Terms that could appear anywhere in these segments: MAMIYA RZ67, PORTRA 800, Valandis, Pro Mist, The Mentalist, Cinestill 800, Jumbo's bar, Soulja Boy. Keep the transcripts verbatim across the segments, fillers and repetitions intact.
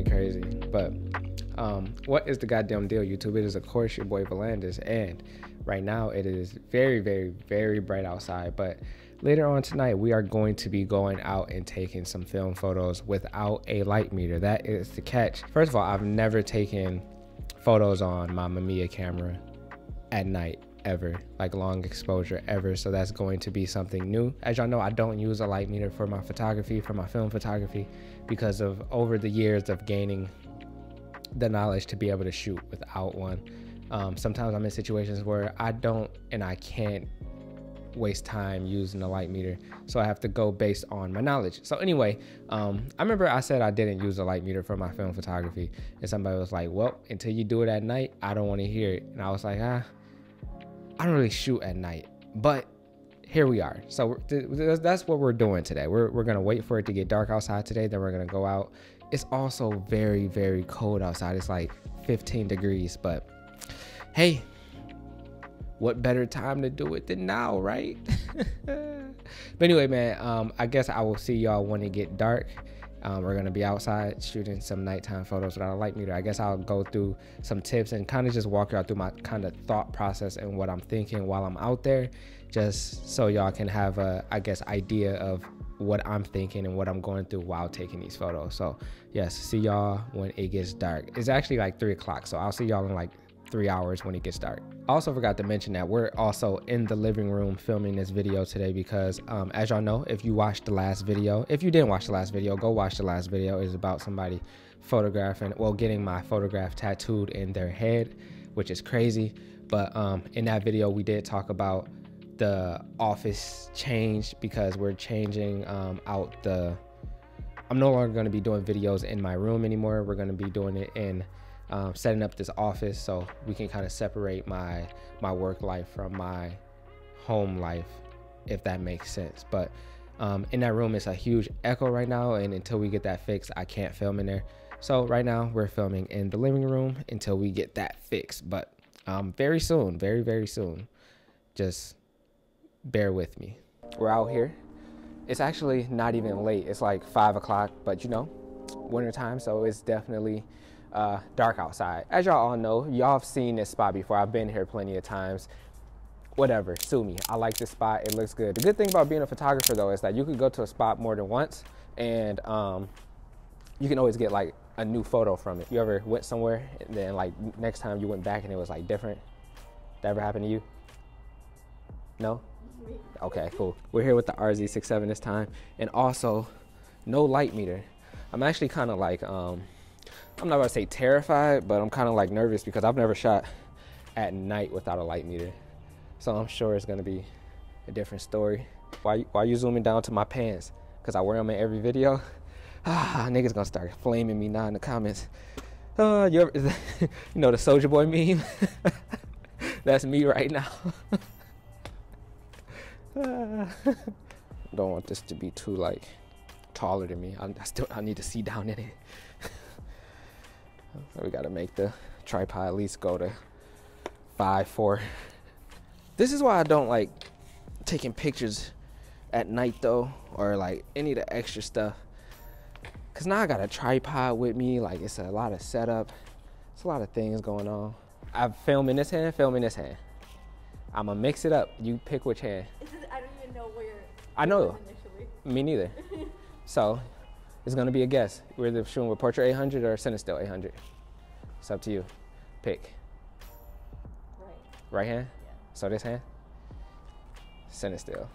really crazy. But um, what is the goddamn deal, YouTube? It is, of course, your boy Valandis, and right now it is very, very, very bright outside. But later on tonight, we are going to be going out and taking some film photos without a light meter. That is the catch. First of all, I've never taken photos on my MAMIYA camera at night ever, like long exposure ever, so that's going to be something new. As y'all know, I don't use a light meter for my photography, for my film photography, because of over the years of gaining the knowledge to be able to shoot without one. Um, sometimes I'm in situations where I don't and I can't waste time using a light meter, so I have to go based on my knowledge. So anyway, um I remember I said I didn't use a light meter for my film photography, and somebody was like, well, until you do it at night, I don't want to hear it. And I was like, ah, I don't really shoot at night, but here we are. So th th that's what we're doing today. We're, we're gonna wait for it to get dark outside today, then we're gonna go out. It's also very, very cold outside. It's like fifteen degrees, but hey, what better time to do it than now, right? But anyway, man, um, I guess I will see y'all when it get dark. Um, we're gonna be outside shooting some nighttime photos without a light meter. I guess I'll go through some tips and kind of just walk y'all through my kind of thought process and what I'm thinking while I'm out there, just so y'all can have a, I guess, idea of what I'm thinking and what I'm going through while taking these photos. So yes, see y'all when it gets dark. It's actually like three o'clock, so I'll see y'all in like three hours when it gets dark. I also forgot to mention that we're also in the living room filming this video today because um, as y'all know, if you watched the last video, if you didn't watch the last video, go watch the last video. It's about somebody photographing, well, getting my photograph tattooed in their head, which is crazy. But um, in that video, we did talk about the office change because we're changing um, out the, I'm no longer gonna be doing videos in my room anymore. We're gonna be doing it in Um, setting up this office so we can kind of separate my my work life from my home life, if that makes sense. But um, in that room, it's a huge echo right now, and until we get that fixed, I can't film in there. So right now we're filming in the living room until we get that fixed. But um, very soon, very, very soon. Just bear with me. We're out here. It's actually not even late. It's like five o'clock, but you know, winter time, so it's definitely Uh, dark outside. As y'all all know, y'all have seen this spot before. I've been here plenty of times. Whatever, sue me. I like this spot. It looks good. The good thing about being a photographer, though, is that you could go to a spot more than once, and um, you can always get like a new photo from it. You ever went somewhere and then like next time you went back and it was like different? That ever happened to you? No? Okay, cool. We're here with the R Z sixty-seven this time, and also no light meter. I'm actually kind of like um I'm not about to say terrified, but I'm kind of like nervous because I've never shot at night without a light meter. So I'm sure it's going to be a different story. Why, why are you zooming down to my pants? Because I wear them in every video? Ah, niggas going to start flaming me now in the comments. Uh, you, ever, that, you know the Soulja Boy meme? That's me right now. uh, don't want this to be too like taller than me. I, I still I need to see down in it. So we gotta make the tripod at least go to five four. This is why I don't like taking pictures at night though, or like any of the extra stuff. Cause now I got a tripod with me. Like it's a lot of setup. It's a lot of things going on. I'm filming this hand, filming this hand. I'ma mix it up. You pick which hand. I don't even know where. I know. Me neither. So. It's gonna be a guess. We're either shooting with Portrait eight hundred or Cinestill eight hundred. It's up to you. Pick. Right. Right hand? Yeah. So this hand? Cinestill.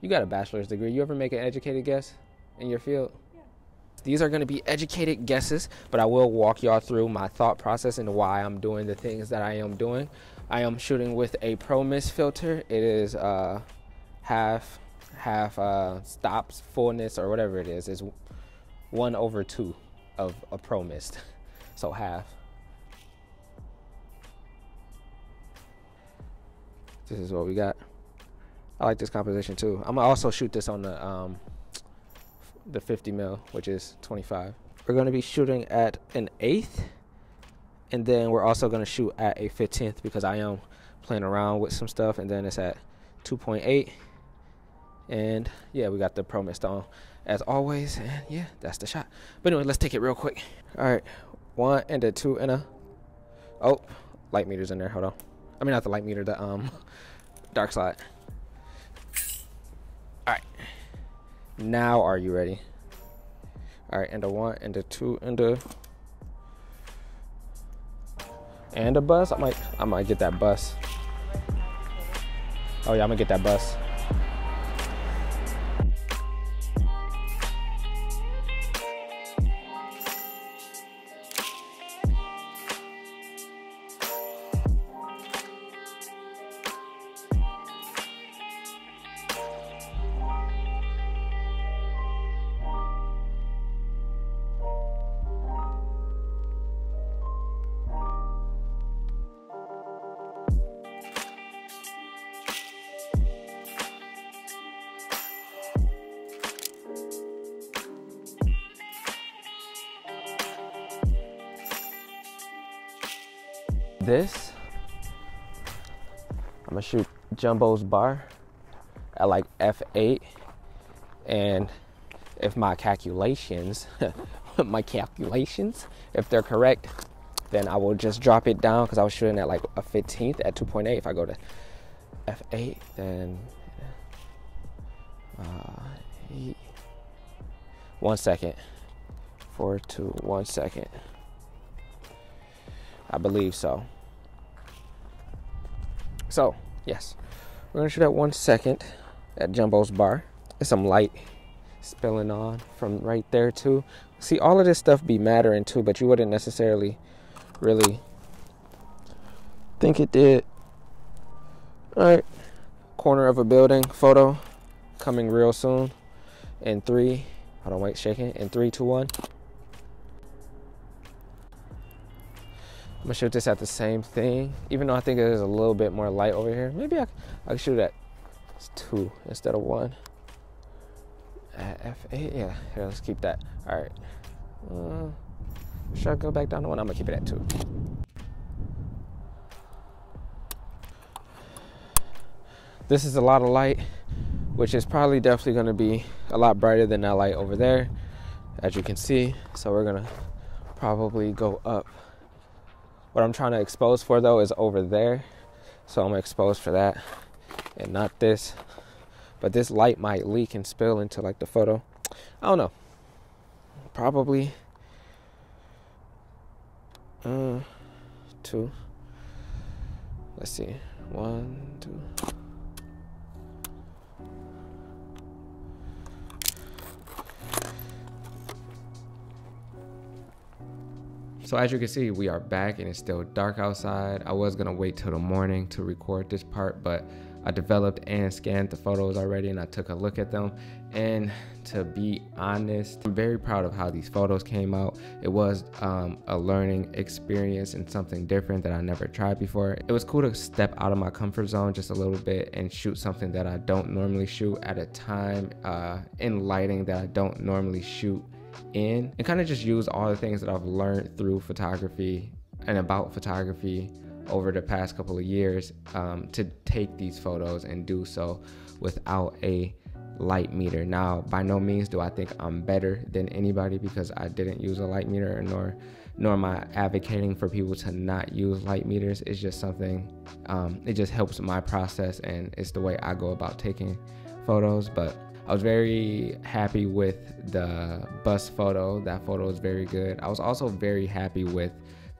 You got a bachelor's degree. You ever make an educated guess in your field? Yeah. These are gonna be educated guesses, but I will walk y'all through my thought process and why I'm doing the things that I am doing. I am shooting with a Pro Mist filter. It is uh, half half uh stops fullness or whatever it is is one over two of a Pro Mist, so half. This is what we got. I like this composition too. I'm gonna also shoot this on the um the fifty mil, which is twenty-five. We're gonna be shooting at an eighth, and then we're also gonna shoot at a fifteenth because I am playing around with some stuff, and then it's at two point eight. And yeah, we got the Pro Mist on. as always. And yeah, that's the shot. But anyway, let's take it real quick. All right, one and a two and a. Oh, light meter's in there. Hold on. I mean, not the light meter, the um, dark slide. All right. Now, are you ready? All right, and a one and a two and a. And a bus. I might, I might get that bus. Oh yeah, I'm gonna get that bus. This, I'm gonna shoot Jumbo's bar at like F eight, and if my calculations, my calculations, if they're correct, then I will just drop it down because I was shooting at like a fifteenth at two point eight. If I go to F eight, then uh, eight. One second, four, two, one second. I believe so. So, yes. We're gonna shoot at one second at Jumbo's bar. There's some light spilling on from right there too. See, all of this stuff be mattering too, but you wouldn't necessarily really think it did. All right, corner of a building photo coming real soon. In three, hold on, wait, shaking. In three, two, one. I'm gonna shoot this at the same thing, even though I think there's a little bit more light over here. Maybe I, I can shoot it at two instead of one. At F eight, yeah, here, let's keep that. All right. Uh, should I go back down to one? I'm gonna keep it at two. This is a lot of light, which is probably definitely gonna be a lot brighter than that light over there, as you can see. So we're gonna probably go up. What I'm trying to expose for though is over there. So I'm exposed for that and not this. But this light might leak and spill into like the photo. I don't know. Probably uh, two. Let's see. One, two. So as you can see, we are back and it's still dark outside. I was gonna wait till the morning to record this part, but I developed and scanned the photos already and I took a look at them. And to be honest, I'm very proud of how these photos came out. It was um, a learning experience and something different that I never tried before. It was cool to step out of my comfort zone just a little bit and shoot something that I don't normally shoot at a time uh, in lighting that I don't normally shoot in, and kind of just use all the things that I've learned through photography and about photography over the past couple of years um, to take these photos and do so without a light meter. Now, by no means do I think I'm better than anybody because I didn't use a light meter, nor nor am I advocating for people to not use light meters. It's just something, um, it just helps my process and it's the way I go about taking photos. But I was very happy with the bus photo. That photo is very good. I was also very happy with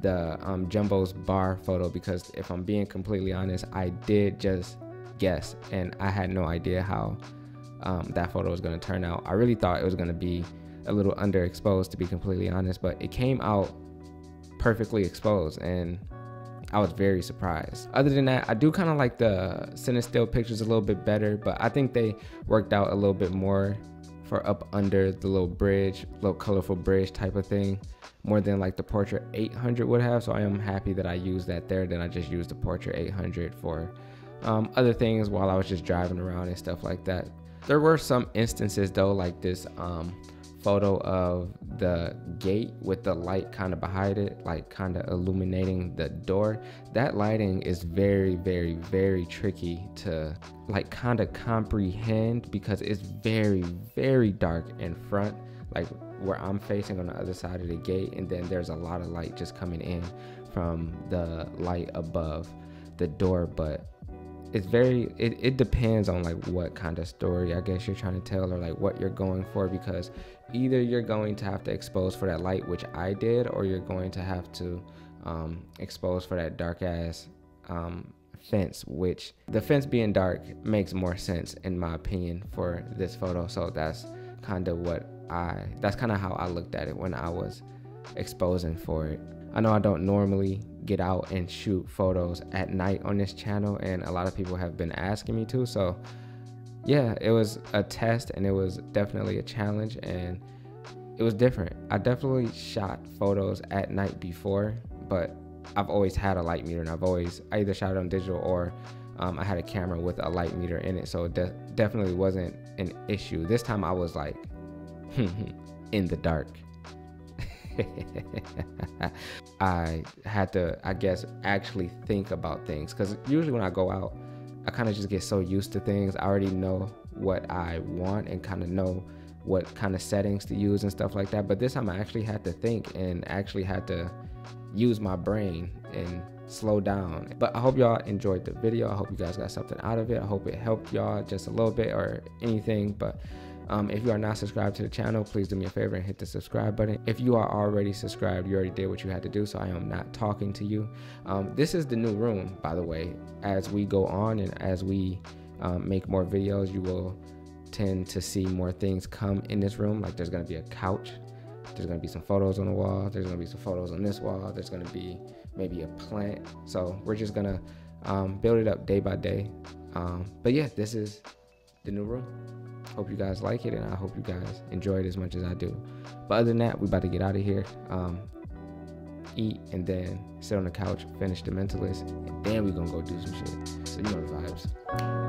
the um, Jumbo's bar photo because if I'm being completely honest, I did just guess and I had no idea how um, that photo was gonna turn out. I really thought it was gonna be a little underexposed to be completely honest, but it came out perfectly exposed and I was very surprised. Other than that, I do kind of like the Cinestill pictures a little bit better, but I think they worked out a little bit more for up under the little bridge, little colorful bridge type of thing, more than like the Portrait eight hundred would have. So I am happy that I used that there. Then I just used the Portrait eight hundred for um, other things while I was just driving around and stuff like that. There were some instances though, like this um, photo of the gate with the light kind of behind it, like kind of illuminating the door. That lighting is very, very, very tricky to like kind of comprehend because it's very, very dark in front, like where I'm facing on the other side of the gate, and then there's a lot of light just coming in from the light above the door. But it's very it, it depends on like what kind of story I guess you're trying to tell, or like what you're going for, because either you're going to have to expose for that light, which I did, or you're going to have to um expose for that dark ass um fence, which the fence being dark makes more sense in my opinion for this photo. So that's kind of what I that's kind of how I looked at it when I was exposing for it. I know I don't normally get out and shoot photos at night on this channel, and a lot of people have been asking me to, so yeah, it was a test and it was definitely a challenge and it was different. I definitely shot photos at night before, but I've always had a light meter, and I've always I either shot it on digital or um, I had a camera with a light meter in it, so it de definitely wasn't an issue. This time I was like in the dark. I had to, I guess, actually think about things, because usually when I go out, I kind of just get so used to things. I already know what I want and kind of know what kind of settings to use and stuff like that. But this time I actually had to think and actually had to use my brain and slow down. But I hope y'all enjoyed the video. I hope you guys got something out of it. I hope it helped y'all just a little bit or anything. But Um, if you are not subscribed to the channel, please do me a favor and hit the subscribe button. If you are already subscribed, you already did what you had to do, so I am not talking to you. Um, this is the new room, by the way. As we go on and as we um, make more videos, you will tend to see more things come in this room. Like there's going to be a couch. There's going to be some photos on the wall. There's going to be some photos on this wall. There's going to be maybe a plant. So we're just going to um, build it up day by day. Um, but yeah, this is the new room. Hope you guys like it, and I hope you guys enjoy it as much as I do. But other than that, we about to get out of here, um eat, and then sit on the couch, finish The Mentalist, and then we're gonna go do some shit. So you know the vibes.